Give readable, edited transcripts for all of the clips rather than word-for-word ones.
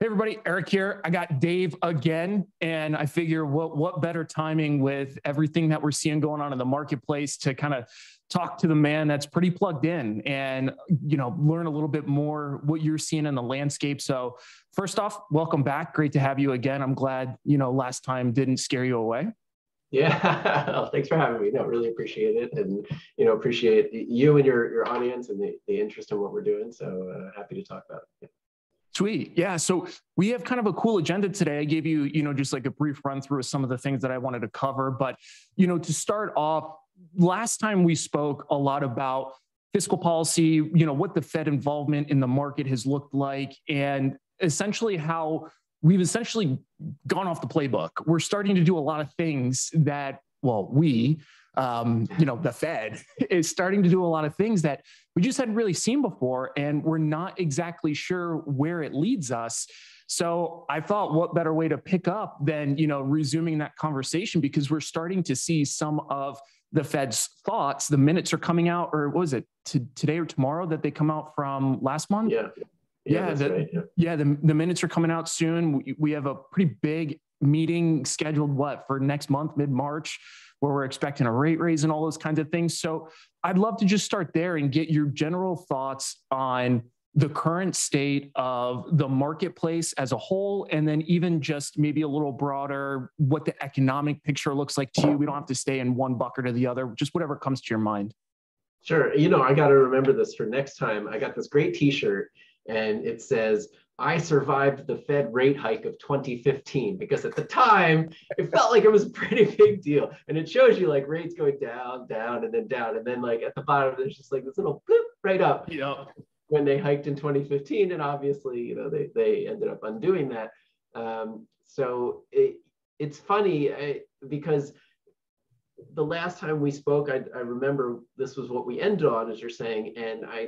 Hey everybody, Eric here. I got Dave again, and I figure what better timing with everything that we're seeing going on in the marketplace to kind of talk to the man that's pretty plugged in and, you know, learn a little bit more what you're seeing in the landscape. So first off, welcome back. Great to have you again. I'm glad, you know, last time didn't scare you away. Yeah, well, thanks for having me. No, really appreciate it, and you know, appreciate you and your audience and the interest in what we're doing. So happy to talk about it. Yeah. Sweet. Yeah. So we have kind of a cool agenda today. I gave you, you know, just like a brief run through of some of the things that I wanted to cover. But, you know, to start off, last time we spoke a lot about fiscal policy, you know, what the Fed involvement in the market has looked like, and essentially how we've essentially gone off the playbook. We're starting to do a lot of things that, well, the Fed is starting to do a lot of things that we just hadn't really seen before, and we're not exactly sure where it leads us. So I thought, what better way to pick up than, you know, resuming that conversation, because we're starting to see some of the Fed's thoughts. The minutes are coming out, or what was it, today or tomorrow that they come out from last month? The minutes are coming out soon. We have a pretty big meeting scheduled for next month, mid-March, where we're expecting a rate raise and all those kinds of things. So I'd love to just start there and get your general thoughts on the current state of the marketplace as a whole, and then even just maybe a little broader, what the economic picture looks like to you. We don't have to stay in one bucket or the other, just whatever comes to your mind. Sure. You know, I got to remember this for next time. I got this great t-shirt and it says, "I survived the Fed rate hike of 2015, because at the time, it felt like it was a pretty big deal. And it shows you like rates going down, down, and then down. And then like at the bottom, there's just like this little bloop right up when they hiked in 2015. And obviously, you know, they ended up undoing that. So it's funny because the last time we spoke, I remember this was what we ended on, as you're saying. And I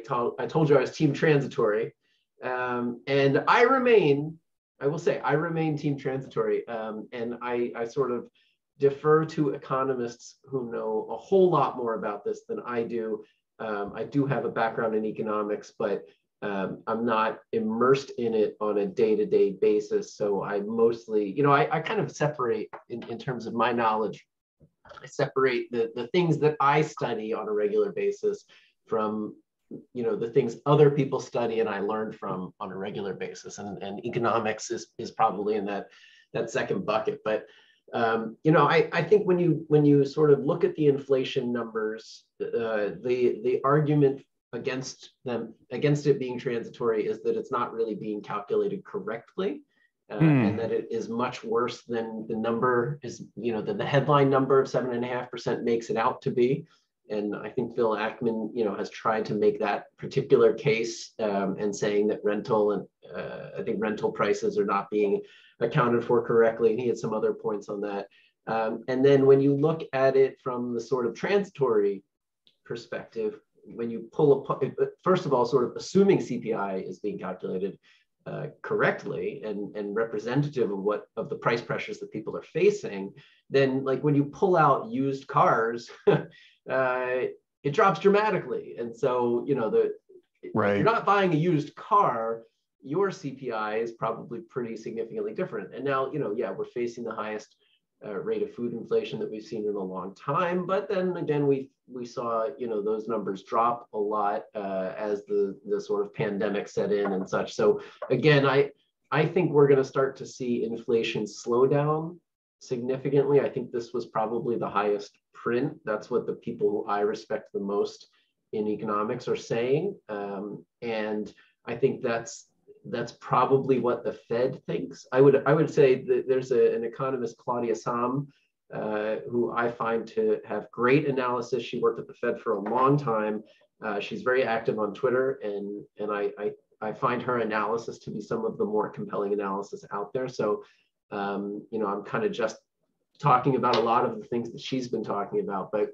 told you I was team transitory. And I will say I remain team transitory, and I sort of defer to economists who know a whole lot more about this than I do. I do have a background in economics, but I'm not immersed in it on a day-to-day basis. So I mostly, you know, I kind of separate in terms of my knowledge. I separate the things that I study on a regular basis from, you know, the things other people study and I learn from on a regular basis, and economics is probably in that second bucket. But you know, I think when you sort of look at the inflation numbers, the argument against it being transitory is that it's not really being calculated correctly, and that it is much worse than the number is, you know, than the headline number of 7.5% makes it out to be. And I think Bill Ackman, you know, has tried to make that particular case, and saying that rental prices are not being accounted for correctly. And he had some other points on that. And then when you look at it from the sort of transitory perspective, when you pull apart, first of all, sort of assuming CPI is being calculated correctly and representative of the price pressures that people are facing, then like when you pull out used cars, it drops dramatically. And so, you know, if you're not buying a used car, your CPI is probably pretty significantly different. And now, you know, yeah, we're facing the highest rate of food inflation that we've seen in a long time. But then again, we saw, you know, those numbers drop a lot as the sort of pandemic set in and such. So again, I think we're going to start to see inflation slow down significantly. I think this was probably the highest print. That's what the people who I respect the most in economics are saying. And I think that's probably what the Fed thinks. I would say that there's an economist, Claudia Sam, who I find to have great analysis. She worked at the Fed for a long time. She's very active on Twitter, and I find her analysis to be some of the more compelling analysis out there. So, you know, I'm kind of just talking about a lot of the things that she's been talking about, but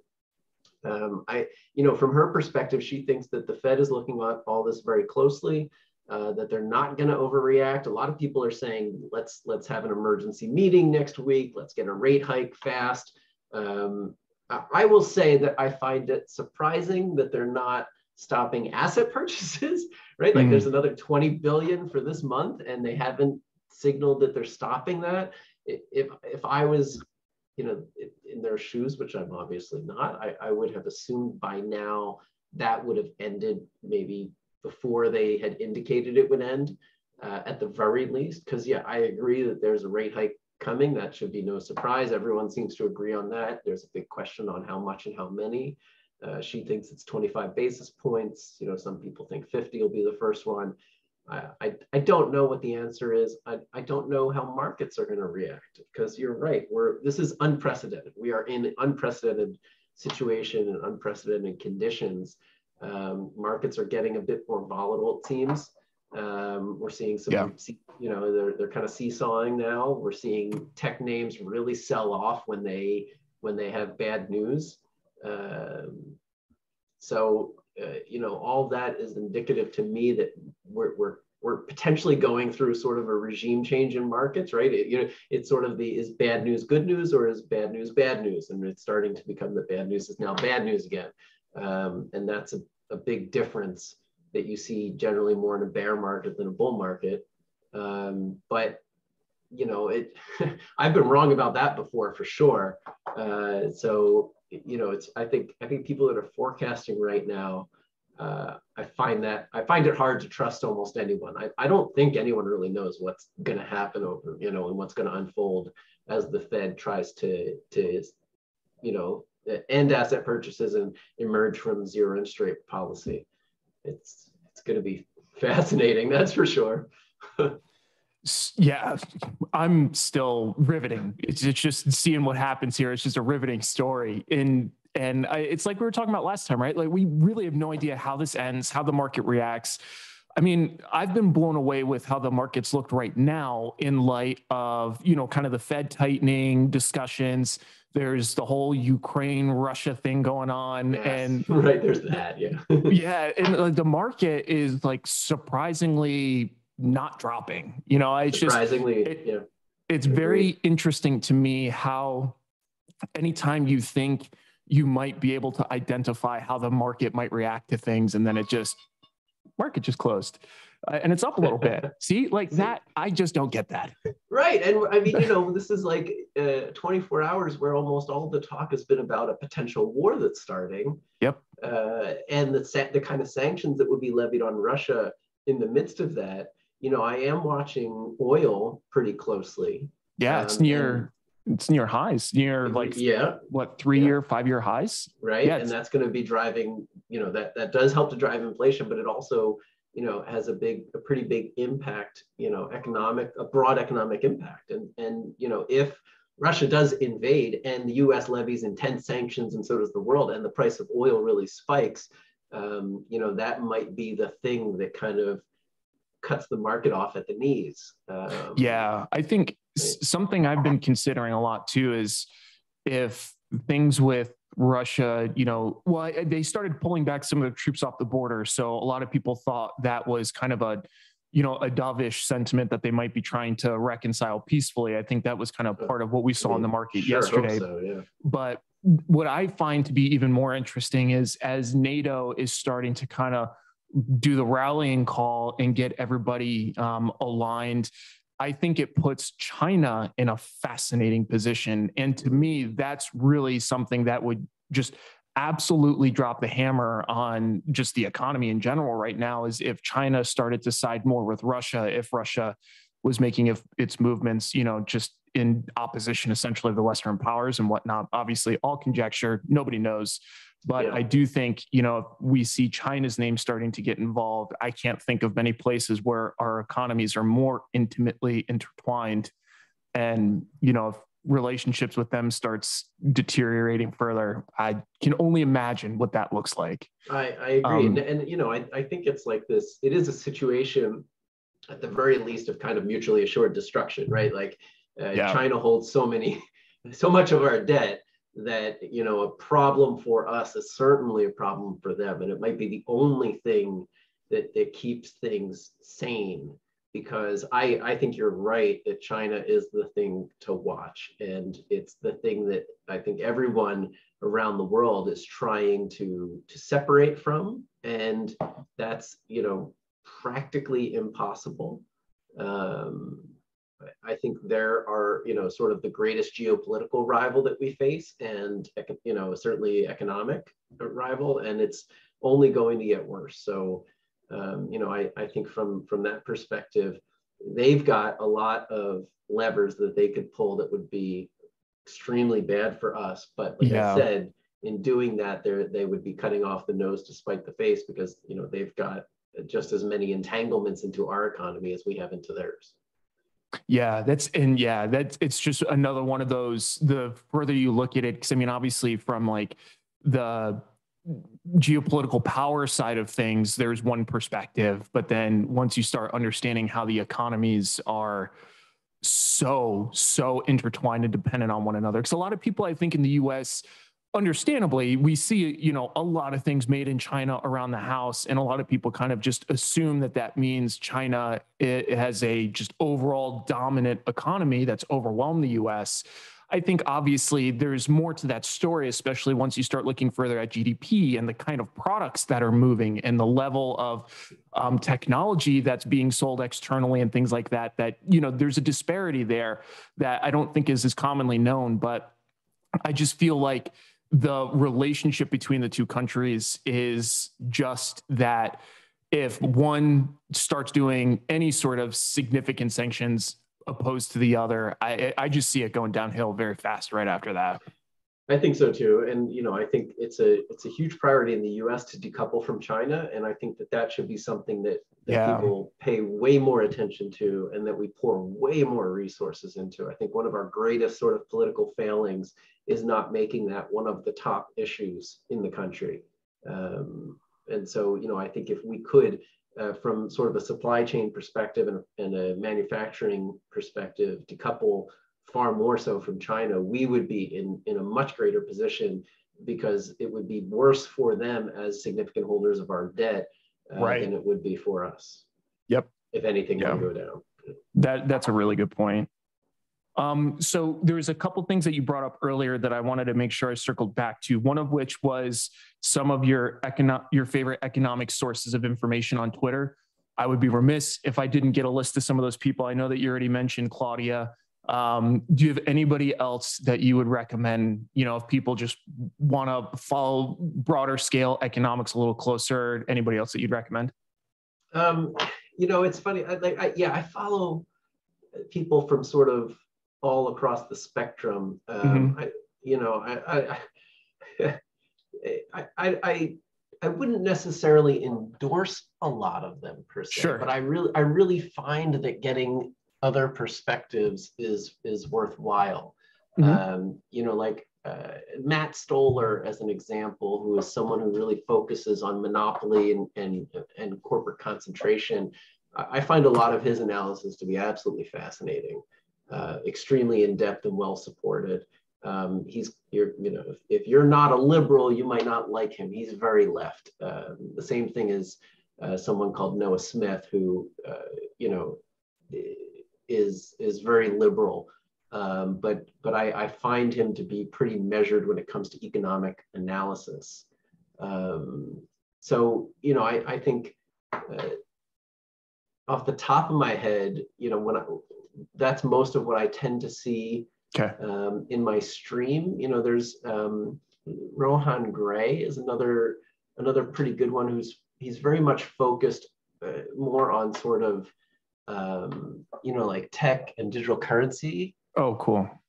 you know, from her perspective, she thinks that the Fed is looking at all this very closely, that they're not going to overreact. A lot of people are saying, let's have an emergency meeting next week. Let's get a rate hike fast. I will say that I find it surprising that they're not stopping asset purchases, right? Like there's another 20 billion for this month and they haven't signaled that they're stopping that. If I was, you know, in their shoes, which I'm obviously not, I would have assumed by now that would have ended maybe before they had indicated it would end, at the very least. Because yeah, I agree that there's a rate hike coming. That should be no surprise. Everyone seems to agree on that. There's a big question on how much and how many. She thinks it's 25 basis points. You know, some people think 50 will be the first one. I don't know what the answer is. I don't know how markets are going to react, because you're right. This is unprecedented. We are in an unprecedented situation and unprecedented conditions. Markets are getting a bit more volatile, it seems. We're seeing some, you know, they're kind of seesawing now. We're seeing tech names really sell off when they have bad news. You know, all that is indicative to me that we're potentially going through sort of a regime change in markets, right? It's sort of is bad news good news, or is bad news bad news? And it's starting to become that bad news is now bad news again. And that's a big difference that you see generally more in a bear market than a bull market. But, you know, I've been wrong about that before for sure. So, you know, I think people that are forecasting right now, I find it hard to trust almost anyone. I don't think anyone really knows what's going to happen over, you know, and what's going to unfold as the Fed tries to, you know, end asset purchases and emerge from zero interest rate policy. It's going to be fascinating, that's for sure. Yeah, I'm still riveting. It's just seeing what happens here. It's just a riveting story. And it's like we were talking about last time, right? Like, we really have no idea how this ends, how the market reacts. I mean, I've been blown away with how the markets looked right now in light of, you know, kind of the Fed tightening discussions. There's the whole Ukraine-Russia thing going on. Yes, and right, there's that, yeah. Yeah, and like, the market is like surprisingly not dropping. You know, it's surprisingly, it's very interesting to me how anytime you think you might be able to identify how the market might react to things, and then market just closed, and it's up a little bit. See, like that, I just don't get that. Right, and I mean, you know, this is like 24 hours where almost all the talk has been about a potential war that's starting. Yep. And the kind of sanctions that would be levied on Russia in the midst of that. You know, I am watching oil pretty closely. Yeah, it's near highs, near like, what, 3 year, 5 year highs? Right, yeah, and that's going to be driving, you know, that does help to drive inflation, but it also, you know, has a pretty big impact, you know, a broad economic impact. And you know, if Russia does invade and the US levies intense sanctions and so does the world, and the price of oil really spikes, you know, that might be the thing that kind of cuts the market off at the knees. Yeah, I think something I've been considering a lot too is if things with Russia, you know, well, they started pulling back some of their troops off the border. So a lot of people thought that was kind of a, you know, a dovish sentiment that they might be trying to reconcile peacefully. I think that was kind of part of what we saw in the market yesterday. Hope so, yeah. But what I find to be even more interesting is as NATO is starting to kind of do the rallying call and get everybody aligned, I think it puts China in a fascinating position. And to me, that's really something that would just absolutely drop the hammer on just the economy in general right now, is if China started to side more with Russia, if Russia was making its movements, you know, just in opposition essentially of the Western powers and whatnot. Obviously, all conjecture, nobody knows. But yeah, I do think, you know, if we see China's name starting to get involved, I can't think of many places where our economies are more intimately intertwined. And, you know, if relationships with them starts deteriorating further, I can only imagine what that looks like. I agree. And you know, I think it's like this, it is a situation at the very least of kind of mutually assured destruction, right? Like China holds so much of our debt that, you know, a problem for us is certainly a problem for them. And it might be the only thing that keeps things sane, because I think you're right that China is the thing to watch. And it's the thing that I think everyone around the world is trying to separate from And that's, you know, practically impossible. I think there are, you know, sort of the greatest geopolitical rival that we face, and, you know, certainly economic rival, and it's only going to get worse. So, you know, I think from that perspective, they've got a lot of levers that they could pull that would be extremely bad for us. But like I said, in doing that, they would be cutting off the nose to spite the face, because, you know, they've got just as many entanglements into our economy as we have into theirs. Yeah, that's it's just another one of those, the further you look at it, because I mean, obviously from like the geopolitical power side of things, there's one perspective, but then once you start understanding how the economies are so intertwined and dependent on one another, because a lot of people, I think in the US, understandably, we see, you know, a lot of things made in China around the house, and a lot of people kind of just assume that that means China has a just overall dominant economy that's overwhelmed the U.S. I think obviously there's more to that story, especially once you start looking further at GDP and the kind of products that are moving and the level of technology that's being sold externally and things like that, that, you know, there's a disparity there that I don't think is as commonly known, but I just feel like the relationship between the two countries is just that if one starts doing any sort of significant sanctions opposed to the other, I just see it going downhill very fast right after that. I think so too. And, you know, I think it's a huge priority in the US to decouple from China. And I think that that should be something that people pay way more attention to, and that we pour way more resources into. I think one of our greatest sort of political failings is not making that one of the top issues in the country. And so, you know, I think if we could, from sort of a supply chain perspective and a manufacturing perspective, decouple far more so from China, we would be in a much greater position, because it would be worse for them as significant holders of our debt than it would be for us. Yep. If anything would go down. That's a really good point. So there's a couple things that you brought up earlier that I wanted to make sure I circled back to, one of which was some of your favorite economic sources of information on Twitter. I would be remiss if I didn't get a list of some of those people. I know that you already mentioned Claudia. Do you have anybody else that you would recommend, you know, if people just want to follow broader scale economics a little closer, anybody else that you'd recommend? You know, it's funny. I follow people from sort of all across the spectrum. I wouldn't necessarily endorse a lot of them per se, but I really find that getting other perspectives is worthwhile. You know, like Matt Stoller, as an example, who is someone who really focuses on monopoly and corporate concentration. I find a lot of his analysis to be absolutely fascinating, extremely in-depth and well-supported. If you're not a liberal, you might not like him. He's very left. The same thing as someone called Noah Smith, who, you know, is very liberal, but I find him to be pretty measured when it comes to economic analysis. So, you know, I think off the top of my head, you know, that's most of what I tend to see in my stream. You know, there's Rohan Gray is another pretty good one, he's very much focused more on sort of you know, like tech and digital currency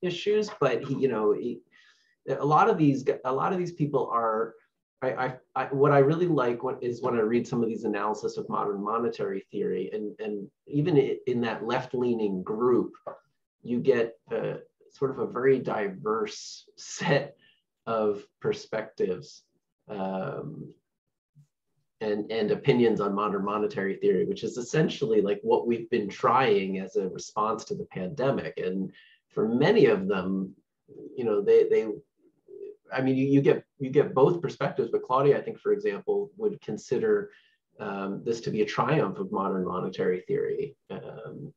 issues, but a lot of these people are, what I really like is when I read some of these analysis of modern monetary theory, and even in that left-leaning group, you get sort of a very diverse set of perspectives and opinions on modern monetary theory, which is essentially like what we've been trying as a response to the pandemic. And for many of them, you know, you get both perspectives, but Claudia, I think, for example, would consider this to be a triumph of modern monetary theory,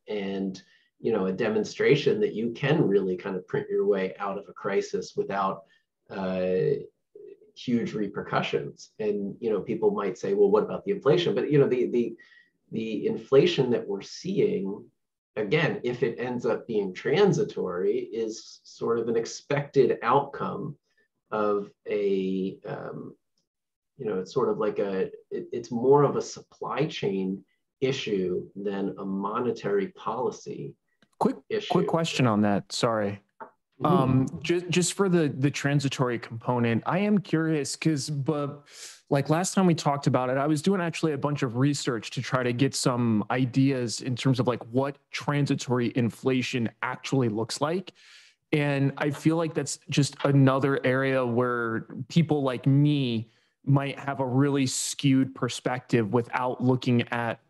and, you know, a demonstration that you can really kind of print your way out of a crisis without huge repercussions. And people might say, well, what about the inflation? But the inflation that we're seeing, again, if it ends up being transitory, is sort of an expected outcome of a, it's sort of like it's more of a supply chain issue than a monetary policy issue. Quick question on that, sorry. Just for the transitory component, I am curious because, like last time we talked about it, I was doing actually a bunch of research to try to get some ideas in terms of like what transitory inflation actually looks like. And I feel like that's just another area where people like me might have a really skewed perspective without looking at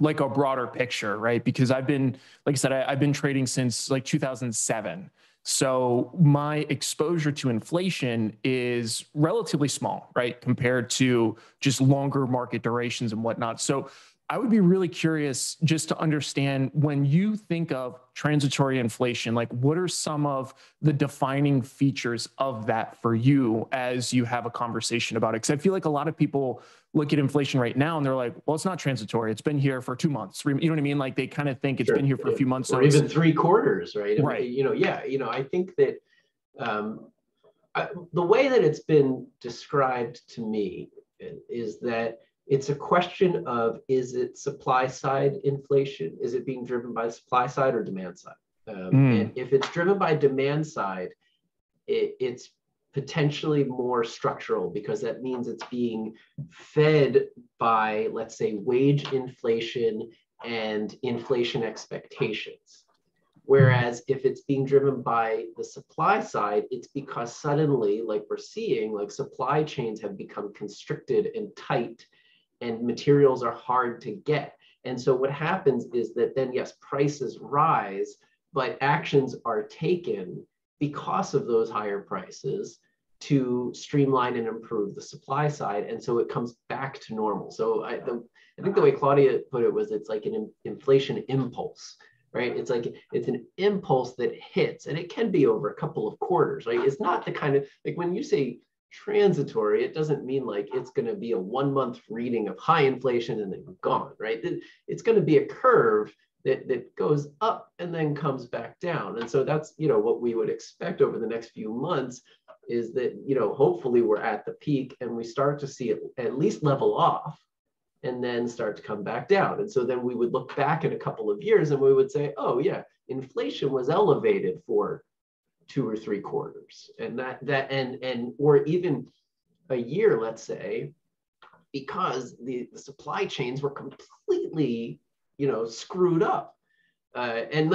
like a broader picture, right? Because I've been, like I said, I've been trading since like 2007. So my exposure to inflation is relatively small, right? Compared to just longer market durations and whatnot. So I would be really curious just to understand, when you think of transitory inflation, like what are some of the defining features of that for you as you have a conversation about it? Because I feel like a lot of people look at inflation right now and they're like, well, it's not transitory. It's been here for 2 months. You know what I mean? Like they kind of think it's been here for a few months. Or even 3 quarters, right? Right. I think that the way that it's been described to me is that it's a question of, is it supply side inflation? Is it being driven by supply side or demand side? And if it's driven by demand side, it's potentially more structural, because that means it's being fed by, let's say, wage inflation and inflation expectations. Whereas if it's being driven by the supply side, it's because suddenly, like we're seeing, like supply chains have become constricted and tight, and materials are hard to get. And so what happens is that then, yes, prices rise, but actions are taken because of those higher prices to streamline and improve the supply side. And so it comes back to normal. So I think the way Claudia put it was, it's like an inflation impulse, right? It's like, it's an impulse that hits, and it can be over a couple of quarters, right? It's not the kind of, like when you say transitory, it doesn't mean like it's going to be a 1 month reading of high inflation and then gone, right? It's going to be a curve that goes up and then comes back down. And so that's, what we would expect over the next few months is that, hopefully we're at the peak and we start to see it at least level off and then start to come back down. And so then we would look back in a couple of years and we would say, oh yeah, inflation was elevated for 2 or 3 quarters, and that or even a year, let's say, because the supply chains were completely, screwed up, and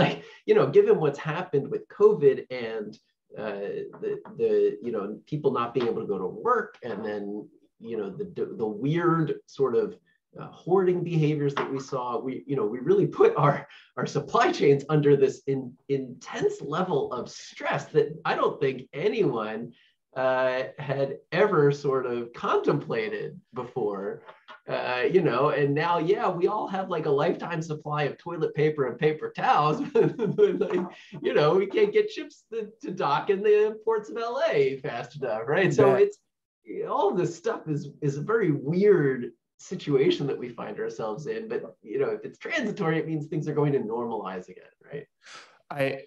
given what's happened with COVID and the people not being able to go to work, and then the weird sort of hoarding behaviors that we saw, we really put our supply chains under this intense level of stress that I don't think anyone had ever sort of contemplated before, and now, yeah, we all have like a lifetime supply of toilet paper and paper towels, but we can't get ships to dock in the ports of LA fast enough, right? So it's, all this stuff is a very weird situation that we find ourselves in, but if it's transitory, it means things are going to normalize again, right?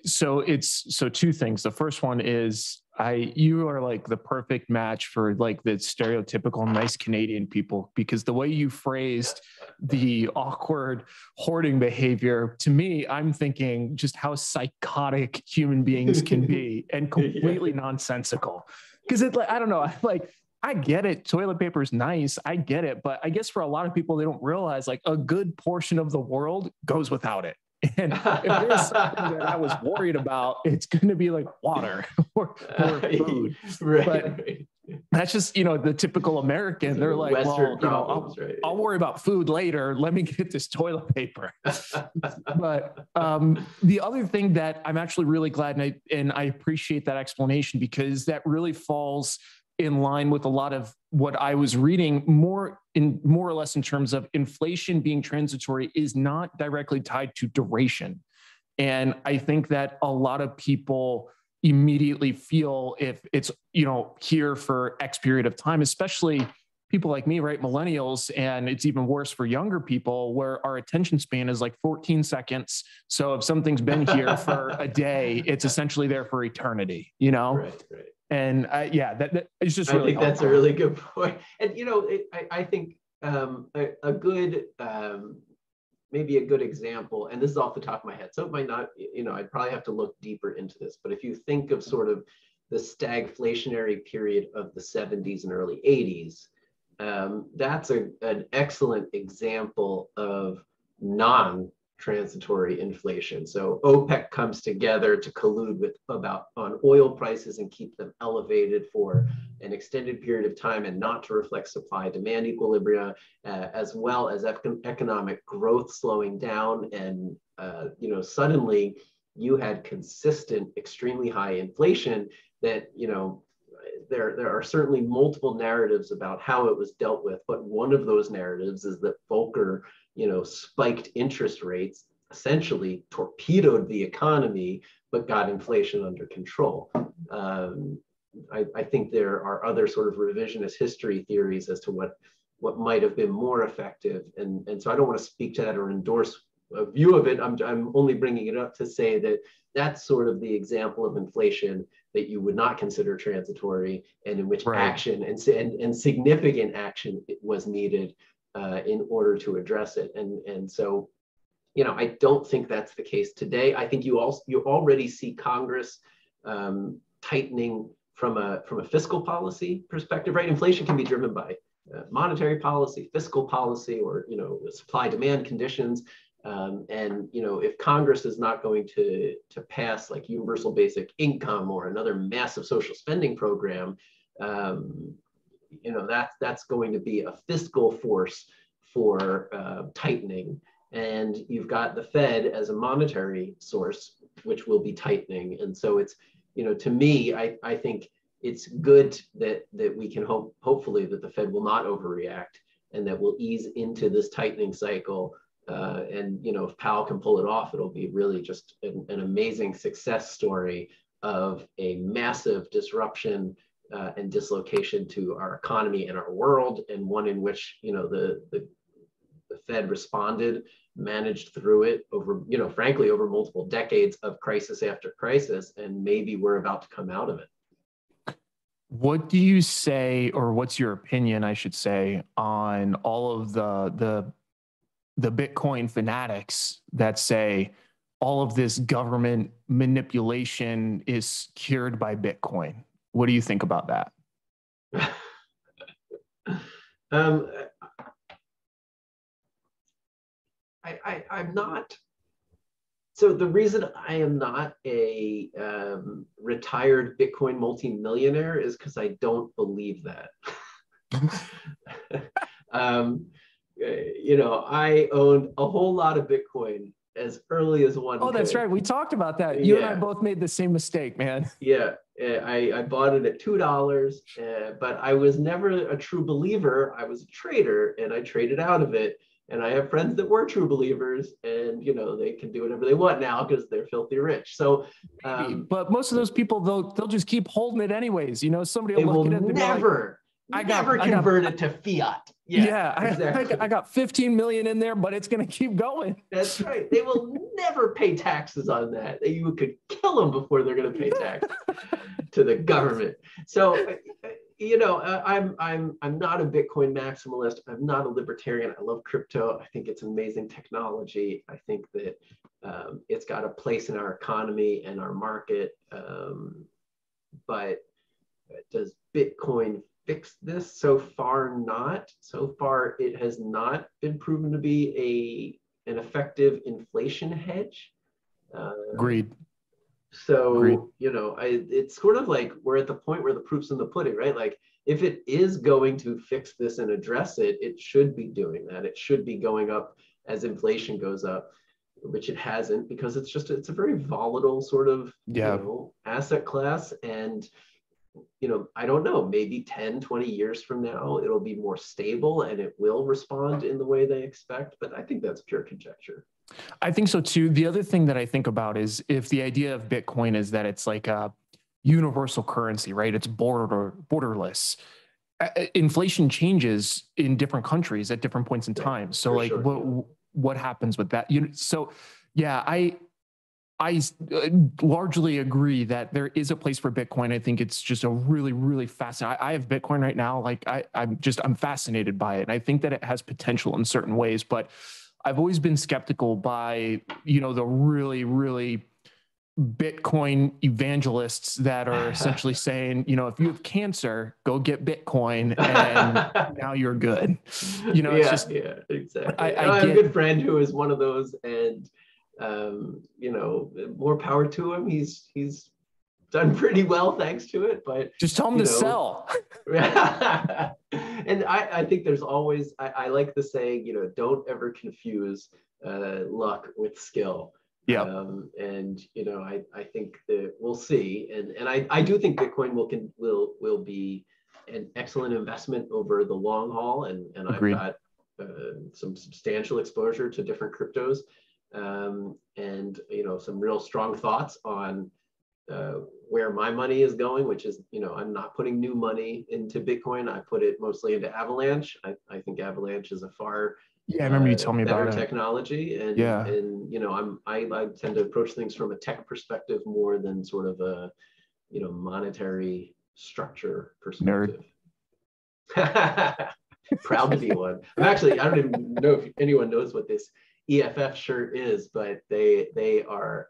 So two things. The first one is you are like the perfect match for like the stereotypical nice Canadian people, because the way you phrased the awkward hoarding behavior, to me, I'm thinking just how psychotic human beings can be and completely nonsensical. Because it's like, I don't know, like, I get it. Toilet paper is nice. I get it. But I guess for a lot of people, they don't realize like a good portion of the world goes without it. And if there's something that I was worried about, it's going to be like water or food. Right, but that's just, the typical American. They're like, Western problems, I'll worry about food later. Let me get this toilet paper. But the other thing that I'm actually really glad, and I appreciate that explanation, because that really falls in line with a lot of what I was reading, more or less in terms of inflation being transitory is not directly tied to duration. And I think that a lot of people immediately feel if it's, you know, here for X period of time, especially people like me, right? Millennials, and it's even worse for younger people where our attention span is like 14 seconds. So if something's been here for a day, it's essentially there for eternity, you know? Right, right. And yeah, that it's just really, I think that's a really good point. And, you know, I think a good, maybe a good example, and this is off the top of my head, so it might not, you know, I'd probably have to look deeper into this, but if you think of sort of the stagflationary period of the 70s and early 80s, that's an excellent example of non-transitory inflation. So OPEC comes together to collude with on oil prices and keep them elevated for an extended period of time and not to reflect supply-demand equilibria, as well as economic growth slowing down. And you know, suddenly you had consistent, extremely high inflation that, you know, there are certainly multiple narratives about how it was dealt with, but one of those narratives is that Volcker, you know, spiked interest rates, essentially torpedoed the economy, but got inflation under control. I think there are other sort of revisionist history theories as to what might have been more effective. And so I don't want to speak to that or endorse a view of it. I'm only bringing it up to say that that's sort of the example of inflation that you would not consider transitory, and in which right. action and significant action was needed in order to address it. And so, you know, I don't think that's the case today. I think you already see Congress tightening from a fiscal policy perspective, right? Inflation can be driven by monetary policy, fiscal policy, or, you know, supply-demand conditions. And, you know, if Congress is not going to pass like universal basic income or another massive social spending program, you know, that's going to be a fiscal force for tightening. And you've got the Fed as a monetary source, which will be tightening. And so it's, you know, to me, I think it's good that we can hopefully that the Fed will not overreact and that we'll ease into this tightening cycle. And, you know, if Powell can pull it off, it'll be really just an amazing success story of a massive disruption and dislocation to our economy and our world, and one in which, you know, the Fed responded, managed through it over, you know, frankly, over multiple decades of crisis after crisis, and maybe we're about to come out of it. What do you say, or what's your opinion, I should say, on all of the Bitcoin fanatics that say all of this government manipulation is cured by Bitcoin? What do you think about that? I'm not. So the reason I am not a retired Bitcoin multimillionaire is because I don't believe that. You know, I owned a whole lot of Bitcoin as early as one. Oh, that's right. We talked about that. You and I both made the same mistake, man. Yeah. I bought it at $2, but I was never a true believer. I was a trader, and I traded out of it. And I have friends that were true believers, and, you know, they can do whatever they want now because they're filthy rich. So, but most of those people, they'll just keep holding it anyways. You know, somebody will look at it. Never. I never converted to fiat. Yeah, exactly. I got 15 million in there, but it's going to keep going. That's right. They will never pay taxes on that. You could kill them before they're going to pay tax to the government. So, you know, I'm not a Bitcoin maximalist. I'm not a libertarian. I love crypto. I think it's amazing technology. I think that it's got a place in our economy and our market. But does Bitcoin fix this? So far, not. So far, it has not been proven to be an effective inflation hedge. Agreed. So, agreed. You know, it's sort of like we're at the point where the proof's in the pudding, right? Like, if it is going to fix this and address it, it should be doing that. It should be going up as inflation goes up, which it hasn't, because it's a very volatile sort of you know, asset class. And you know, I don't know, maybe 10, 20 years from now, it'll be more stable and it will respond in the way they expect. But I think that's pure conjecture. I think so too. The other thing that I think about is if the idea of Bitcoin is that it's like universal currency, right? It's borderless. Inflation changes in different countries at different points in time. So like, sure, what happens with that? You know, so yeah, I largely agree that there is a place for Bitcoin. I think it's just a really, really fascinating. I have Bitcoin right now. Like I'm fascinated by it. And I think that it has potential in certain ways, but I've always been skeptical by, you know, the really, really Bitcoin evangelists that are essentially saying, you know, if you have cancer, go get Bitcoin and now you're good. You know, it's just, yeah, exactly. I have a good friend who is one of those, and you know, more power to him. He's done pretty well thanks to it, but just tell him to sell. And I think there's always, I like the saying, you know, don't ever confuse luck with skill. Yeah. And you know, I think that we'll see, and I do think Bitcoin will be an excellent investment over the long haul, and I've got some substantial exposure to different cryptos, and you know, some real strong thoughts on where my money is going, which is, you know, I'm not putting new money into Bitcoin. I put it mostly into Avalanche. I think Avalanche is a far I remember you telling me about better technology, and you know, I tend to approach things from a tech perspective more than sort of a, you know, monetary structure perspective. Nerd. Proud to be one. I'm actually, I don't even know if anyone knows what this EFF shirt is, but they are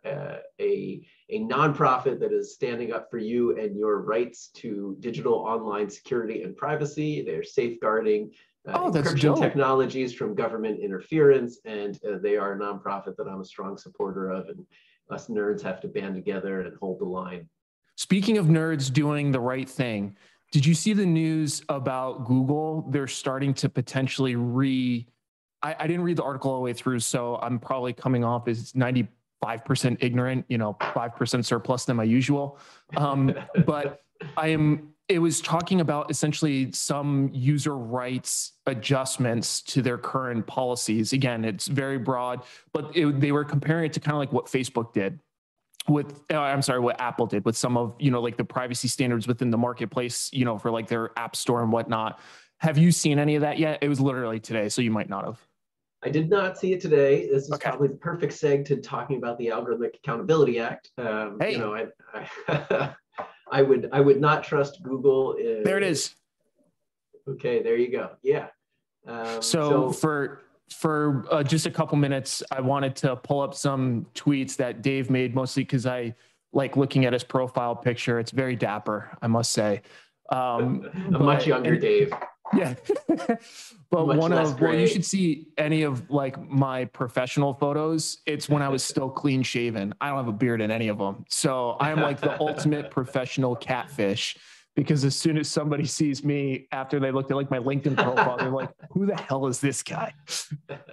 a nonprofit that is standing up for you and your rights to digital online security and privacy. They're safeguarding encryption technologies from government interference, and they are a nonprofit that I'm a strong supporter of, and us nerds have to band together and hold the line. Speaking of nerds doing the right thing, did you see the news about Google? They're starting to potentially I didn't read the article all the way through, so I'm probably coming off as 95% ignorant, you know, 5% surplus than my usual. But it was talking about essentially some user rights adjustments to their current policies. Again, it's very broad, but they were comparing it to kind of like what Facebook did with, what Apple did with some of, you know, like the privacy standards within the marketplace, you know, for like their app store and whatnot. Have you seen any of that yet? It was literally today, so you might not have. I did not see it today. This is probably the perfect segue to talking about the Algorithmic Accountability Act. You know, I would not trust Google. There it is. Okay, there you go. Yeah. So for just a couple minutes, I wanted to pull up some tweets that Dave made, mostly because I like looking at his profile picture. It's very dapper, I must say. Much younger Dave. Yeah. But you should see any of like my professional photos. It's when I was still clean shaven. I don't have a beard in any of them. So I'm like the ultimate professional catfish, because as soon as somebody sees me after they looked at like my LinkedIn profile, they're like, who the hell is this guy?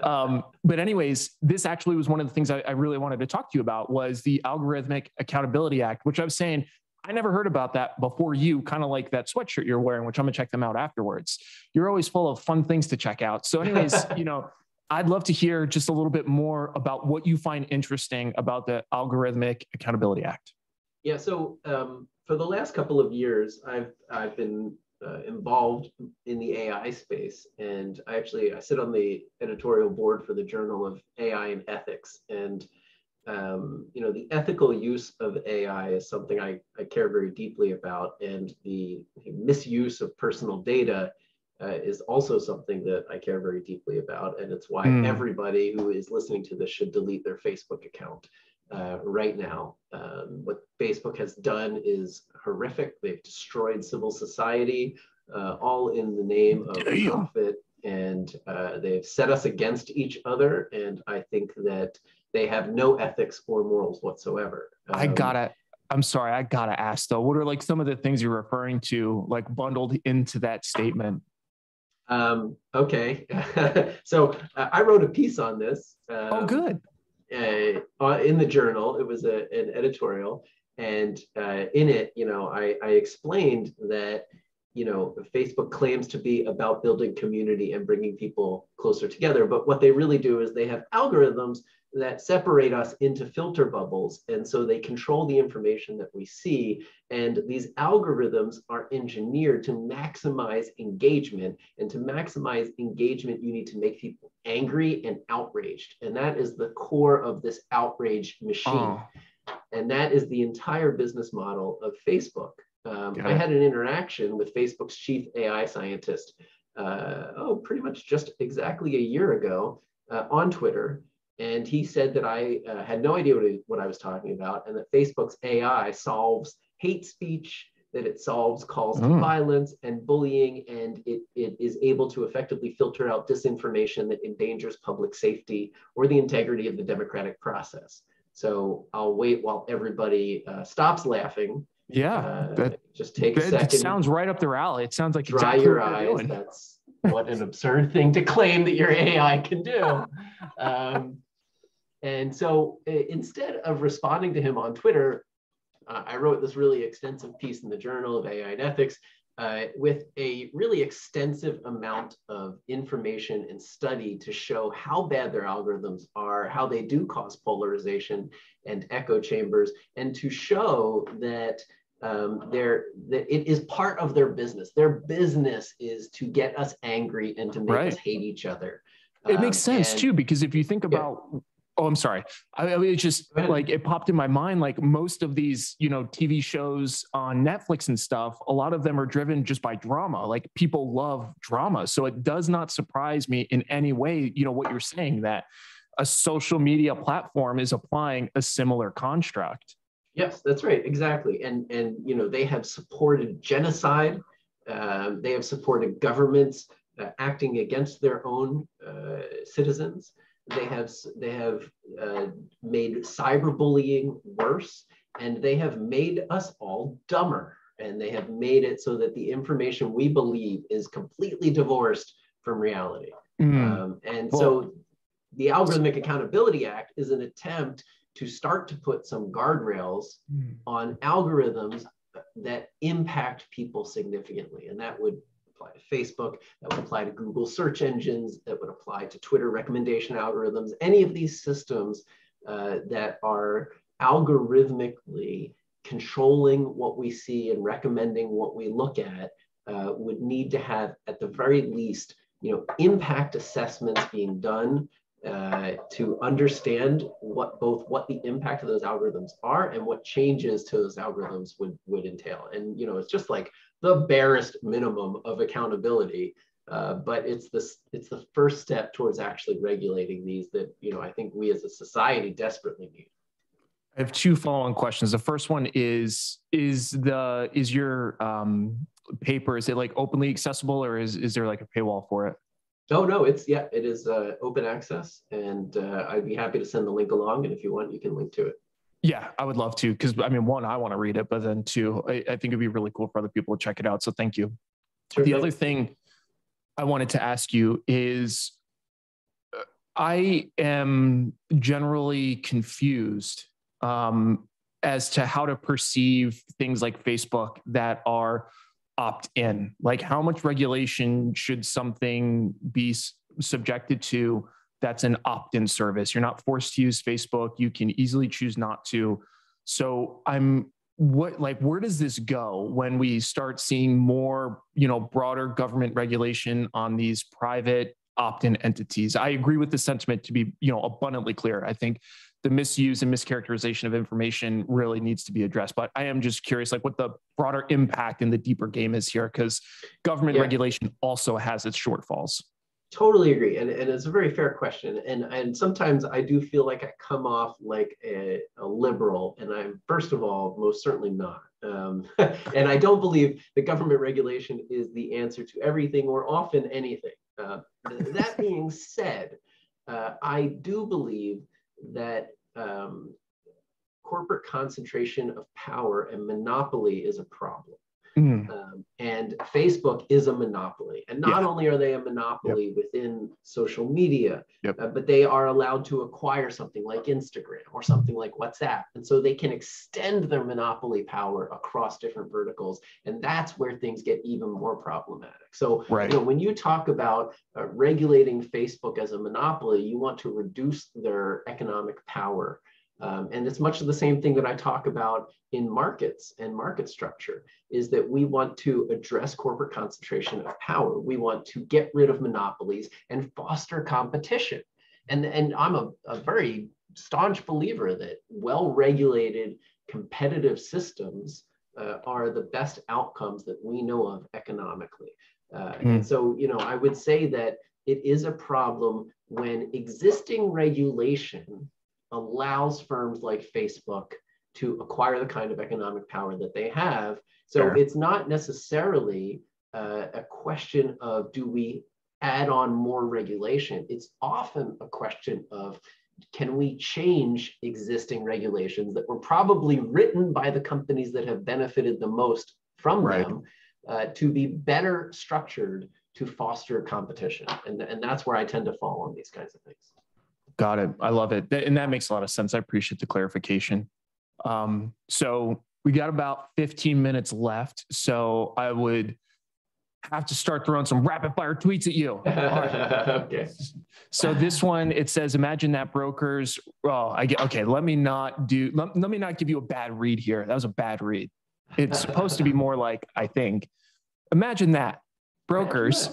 But anyways, this actually was one of the things I really wanted to talk to you about, was the Algorithmic Accountability Act, which I was saying, I never heard about that before you, kind of like that sweatshirt you're wearing, which I'm gonna check them out afterwards. You're always full of fun things to check out. So anyways, you know, I'd love to hear just a little bit more about what you find interesting about the Algorithmic Accountability Act. Yeah, so for the last couple of years, I've been involved in the AI space. And I sit on the editorial board for the Journal of AI and Ethics. And you know, the ethical use of AI is something I care very deeply about, and the misuse of personal data is also something that I care very deeply about, and it's why everybody who is listening to this should delete their Facebook account right now. What Facebook has done is horrific. They've destroyed civil society, all in the name of profit, and they've set us against each other, and I think that they have no ethics or morals whatsoever. I gotta ask though, what are like some of the things you're referring to, like bundled into that statement? Okay. So I wrote a piece on this. In the Journal, it was an editorial. And in it, you know, I explained that you know, Facebook claims to be about building community and bringing people closer together. But what they really do is they have algorithms that separate us into filter bubbles. And so they control the information that we see. And these algorithms are engineered to maximize engagement. And to maximize engagement, you need to make people angry and outraged. And that is the core of this outrage machine. Oh. And that is the entire business model of Facebook. I had an interaction with Facebook's chief AI scientist, pretty much just exactly a year ago on Twitter. And he said that I had no idea what I was talking about, and that Facebook's AI solves hate speech, that it solves calls to violence and bullying, and it is able to effectively filter out disinformation that endangers public safety or the integrity of the democratic process. So I'll wait while everybody stops laughing. Yeah, just take a second. It sounds right up their alley. It sounds like dry your eyes. That's what an absurd thing to claim that your AI can do. And so instead of responding to him on Twitter, I wrote this really extensive piece in the Journal of AI and Ethics with a really extensive amount of information and study to show how bad their algorithms are, how they do cause polarization and echo chambers, and to show that it is part of their business. Their business is to get us angry and to make us hate each other. It makes sense too, because if you think about, oh, I'm sorry. I mean, it's just like, it popped in my mind, like most of these, you know, TV shows on Netflix and stuff, a lot of them are driven just by drama. Like people love drama. So it does not surprise me in any way, you know, what you're saying, that a social media platform is applying a similar construct. Yes, that's right. Exactly. And, you know, they have supported genocide. They have supported governments acting against their own citizens. They have made cyberbullying worse, and they have made us all dumber. And they have made it so that the information we believe is completely divorced from reality. So the Algorithmic Accountability Act is an attempt to start to put some guardrails on algorithms that impact people significantly. And that would apply to Facebook, that would apply to Google search engines, that would apply to Twitter recommendation algorithms, any of these systems that are algorithmically controlling what we see and recommending what we look at would need to have, at the very least, you know, impact assessments being done to understand what the impact of those algorithms are and what changes to those algorithms would entail. And, you know, it's just like the barest minimum of accountability, but it's the first step towards actually regulating these that, you know, I think we as a society desperately need. I have two follow-on questions. The first one is your paper, is it like openly accessible, or is there like a paywall for it? Oh, no, it is open access, and I'd be happy to send the link along. And if you want, you can link to it. Yeah, I would love to, because I mean, one, I want to read it, but then two, I think it'd be really cool for other people to check it out. So thank you. Sure, the other thing I wanted to ask you is I am generally confused as to how to perceive things like Facebook that are opt-in. Like, how much regulation should something be subjected to that's an opt-in service? You're not forced to use Facebook. You can easily choose not to. So where does this go when we start seeing more, you know, broader government regulation on these private opt-in entities? I agree with the sentiment, to be, you know, abundantly clear. I think the misuse and mischaracterization of information really needs to be addressed. But I am just curious, like, what the broader impact in the deeper game is here, because government regulation also has its shortfalls. Totally agree. And it's a very fair question. And sometimes I do feel like I come off like a liberal, and I'm, first of all, most certainly not. And I don't believe that government regulation is the answer to everything or often anything. That being said, I do believe that corporate concentration of power and monopoly is a problem. And Facebook is a monopoly. And not only are they a monopoly within social media, but they are allowed to acquire something like Instagram or something like WhatsApp. And so they can extend their monopoly power across different verticals. And that's where things get even more problematic. So you know, when you talk about regulating Facebook as a monopoly, you want to reduce their economic power. And it's much of the same thing that I talk about in markets and market structure, is that we want to address corporate concentration of power. We want to get rid of monopolies and foster competition. And I'm a very staunch believer that well-regulated competitive systems are the best outcomes that we know of economically. And so, you know, I would say that it is a problem when existing regulation allows firms like Facebook to acquire the kind of economic power that they have. So it's not necessarily a question of do we add on more regulation. It's often a question of can we change existing regulations that were probably written by the companies that have benefited the most from them to be better structured to foster competition. And that's where I tend to fall on these kinds of things. Got it. I love it. And that makes a lot of sense. I appreciate the clarification. So we got about 15 minutes left. So I would have to start throwing some rapid fire tweets at you. Okay. So this one, it says, imagine that brokers, well, let me not give you a bad read here. That was a bad read. It's supposed to be more like, I think, imagine that brokers,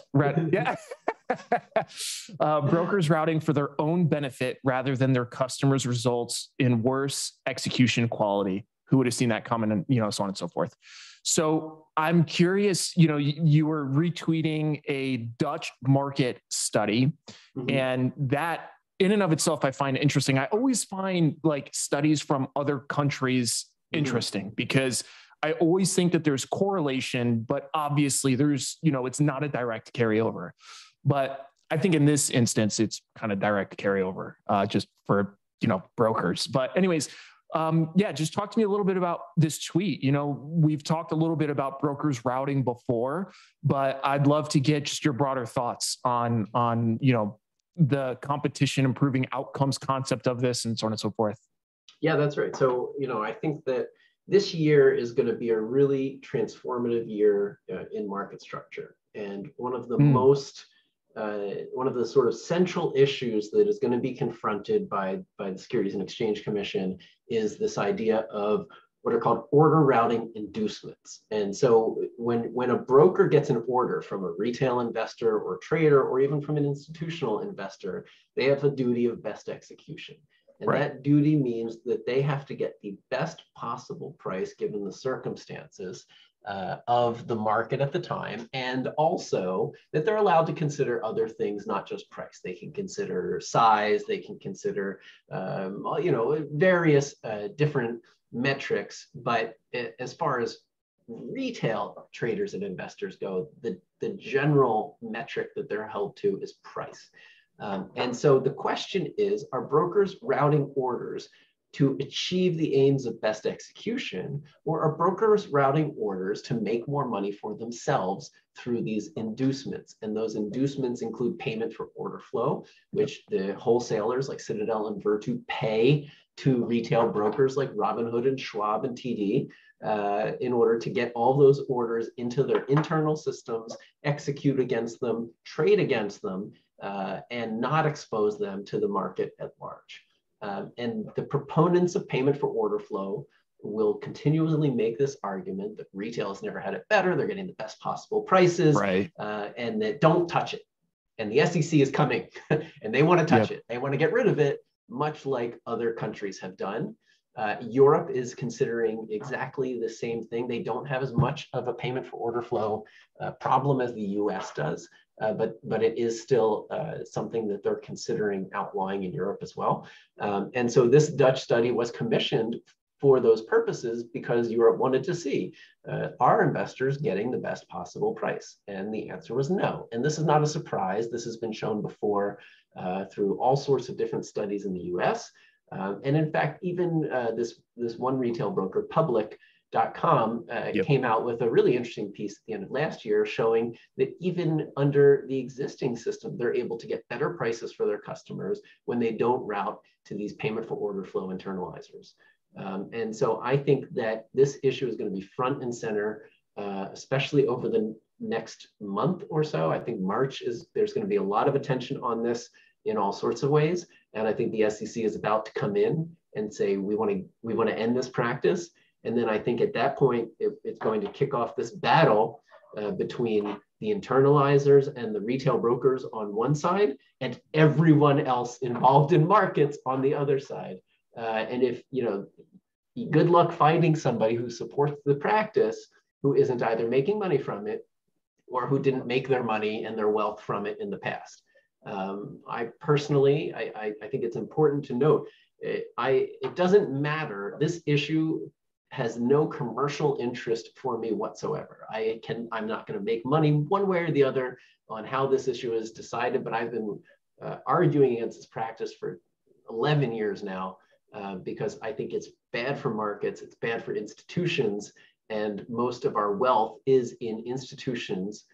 brokers routing for their own benefit rather than their customers' results in worse execution quality. Who would have seen that coming? And, you know, so on and so forth. So I'm curious, you know, you were retweeting a Dutch market study, and that in and of itself, I find interesting. I always find like studies from other countries interesting because I always think that there's correlation, but obviously there's, you know, it's not a direct carryover. But I think in this instance, it's kind of direct carryover just for, you know, brokers. But anyways, yeah, just talk to me a little bit about this tweet. You know, we've talked a little bit about brokers routing before, but I'd love to get just your broader thoughts on you know, the competition improving outcomes concept of this and so on and so forth. Yeah, that's right. So, you know, I think that this year is going to be a really transformative year in market structure. And one of the one of the sort of central issues that is going to be confronted by the Securities and Exchange Commission is this idea of what are called order routing inducements. And so when a broker gets an order from a retail investor or trader, or even from an institutional investor, they have a duty of best execution. And that duty means that they have to get the best possible price given the circumstances of the market at the time, and also that they're allowed to consider other things, not just price. They can consider size, they can consider, you know, various different metrics. But as far as retail traders and investors go, the general metric that they're held to is price. And so the question is, are brokers routing orders to achieve the aims of best execution, or are brokers routing orders to make more money for themselves through these inducements? And those inducements include payment for order flow, which the wholesalers like Citadel and Virtu pay to retail brokers like Robinhood and Schwab and TD in order to get all those orders into their internal systems, execute against them, trade against them, and not expose them to the market at large. And the proponents of payment for order flow will continually make this argument that retail has never had it better. They're getting the best possible prices, and that don't touch it. And the SEC is coming and they want to touch it. They want to get rid of it, much like other countries have done. Europe is considering exactly the same thing. They don't have as much of a payment for order flow problem as the US does. But it is still something that they're considering outlawing in Europe as well. And so this Dutch study was commissioned for those purposes because Europe wanted to see, are investors getting the best possible price? And the answer was no. And this is not a surprise. This has been shown before through all sorts of different studies in the US. And in fact, even this one retail broker, Public, public.com came out with a really interesting piece at the end of last year showing that even under the existing system, they're able to get better prices for their customers when they don't route to these payment for order flow internalizers. And so I think that this issue is going to be front and center, especially over the next month or so. I think March is, there's going to be a lot of attention on this in all sorts of ways. And I think the SEC is about to come in and say, we want to end this practice. And then I think at that point, it's going to kick off this battle between the internalizers and the retail brokers on one side and everyone else involved in markets on the other side. And if, you know, good luck finding somebody who supports the practice who isn't either making money from it or who didn't make their money and their wealth from it in the past. I personally, I think it's important to note, it doesn't matter. This issue has no commercial interest for me whatsoever. I'm not going to make money one way or the other on how this issue is decided, but I've been arguing against this practice for 11 years now because I think it's bad for markets, it's bad for institutions, and most of our wealth is in institutions